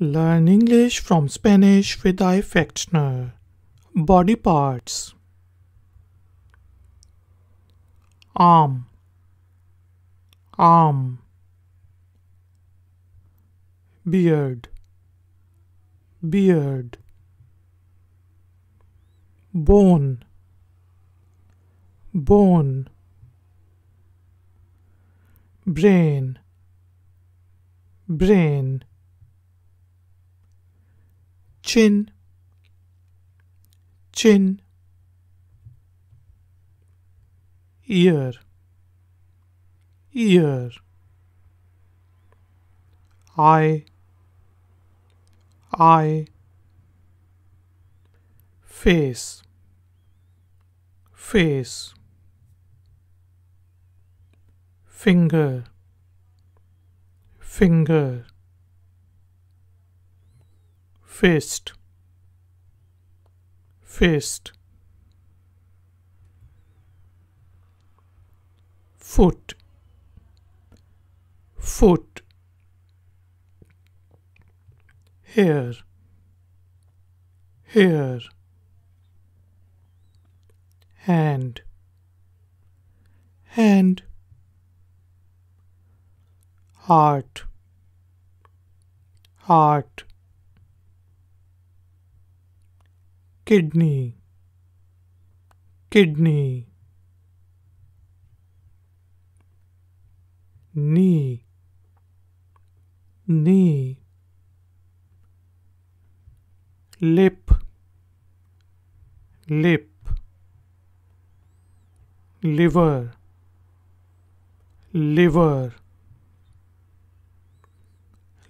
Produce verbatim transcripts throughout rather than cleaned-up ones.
Learn English from Spanish with Ifactner. Body parts: arm, arm, beard, beard, bone, bone, brain, brain, chin, chin, ear, ear, eye, eye, face, face, finger, finger, fist, fist, foot, foot, hair, hair, hand, hand, heart, heart, kidney, kidney, knee, knee, lip, lip, liver, liver,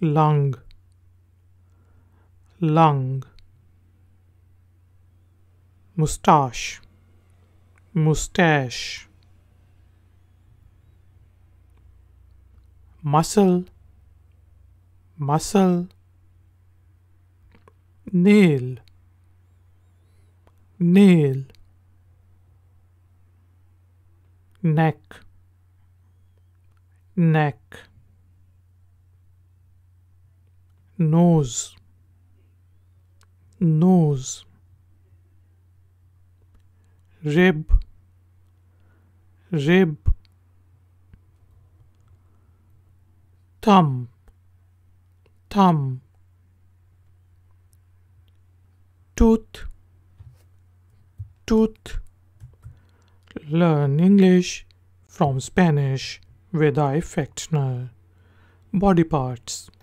lung, lung, moustache, moustache, muscle, muscle, nail, nail, neck, neck, nose, nose, rib, rib, thumb, thumb, tooth, tooth. Learn English from Spanish with Ifactner. Body parts.